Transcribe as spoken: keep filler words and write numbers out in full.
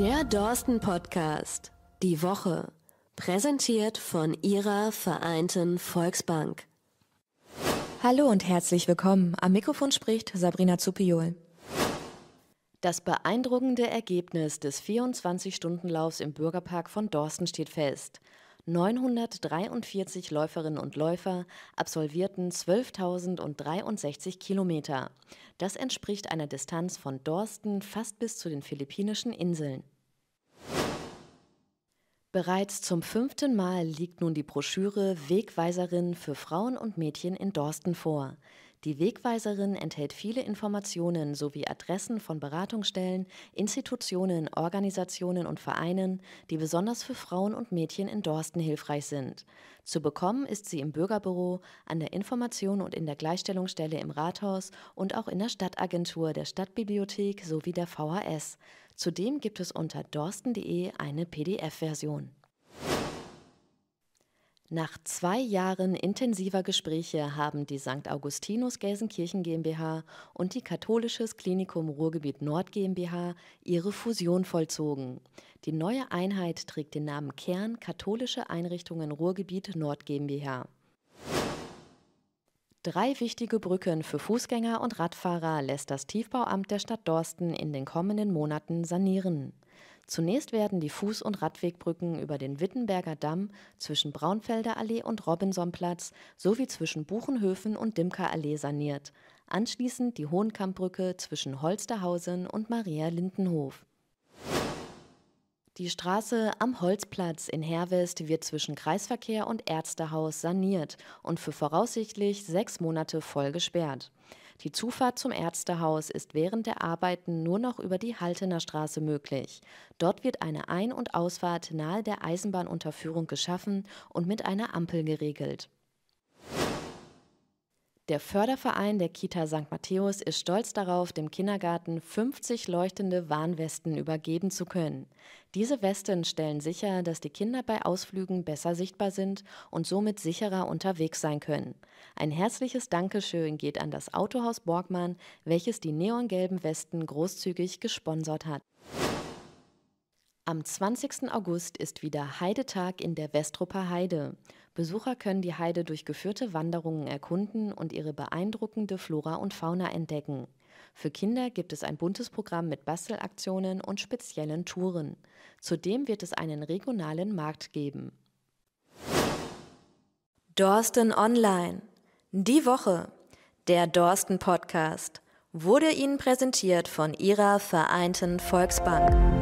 Der Dorsten-Podcast. Die Woche. Präsentiert von Ihrer Vereinten Volksbank. Hallo und herzlich willkommen. Am Mikrofon spricht Sabrina Czupiol. Das beeindruckende Ergebnis des vierundzwanzig-Stunden-Laufs im Bürgerpark von Dorsten steht fest. neunhundertdreiundvierzig Läuferinnen und Läufer absolvierten zwölftausenddreiundsechzig Kilometer. Das entspricht einer Distanz von Dorsten fast bis zu den Philippinischen Inseln. Bereits zum fünften Mal liegt nun die Broschüre Wegweiserin für Frauen und Mädchen in Dorsten vor. Die Wegweiserin enthält viele Informationen sowie Adressen von Beratungsstellen, Institutionen, Organisationen und Vereinen, die besonders für Frauen und Mädchen in Dorsten hilfreich sind. Zu bekommen ist sie im Bürgerbüro, an der Information und in der Gleichstellungsstelle im Rathaus und auch in der Stadtagentur, der Stadtbibliothek sowie der V H S. Zudem gibt es unter dorsten punkt de eine P D F-Version. Nach zwei Jahren intensiver Gespräche haben die Sankt Augustinus Gelsenkirchen GmbH und die Katholisches Klinikum Ruhrgebiet Nord GmbH ihre Fusion vollzogen. Die neue Einheit trägt den Namen Kern Katholische Einrichtungen Ruhrgebiet Nord GmbH. Drei wichtige Brücken für Fußgänger und Radfahrer lässt das Tiefbauamt der Stadt Dorsten in den kommenden Monaten sanieren. Zunächst werden die Fuß- und Radwegbrücken über den Wittenberger Damm zwischen Braunfelder Allee und Robinsonplatz sowie zwischen Buchenhöfen und Dimker Allee saniert. Anschließend die Hohenkampbrücke zwischen Holsterhausen und Maria Lindenhof. Die Straße am Holzplatz in Hervest wird zwischen Kreisverkehr und Ärztehaus saniert und für voraussichtlich sechs Monate voll gesperrt. Die Zufahrt zum Ärztehaus ist während der Arbeiten nur noch über die Haltener Straße möglich. Dort wird eine Ein- und Ausfahrt nahe der Eisenbahnunterführung geschaffen und mit einer Ampel geregelt. Der Förderverein der Kita Sankt Matthäus ist stolz darauf, dem Kindergarten fünfzig leuchtende Warnwesten übergeben zu können. Diese Westen stellen sicher, dass die Kinder bei Ausflügen besser sichtbar sind und somit sicherer unterwegs sein können. Ein herzliches Dankeschön geht an das Autohaus Borgmann, welches die neongelben Westen großzügig gesponsert hat. Am zwanzigsten August ist wieder Heidetag in der Westruper Heide. Besucher können die Heide durch geführte Wanderungen erkunden und ihre beeindruckende Flora und Fauna entdecken. Für Kinder gibt es ein buntes Programm mit Bastelaktionen und speziellen Touren. Zudem wird es einen regionalen Markt geben. Dorsten Online. Die Woche. Der Dorsten Podcast wurde Ihnen präsentiert von Ihrer Vereinten Volksbank.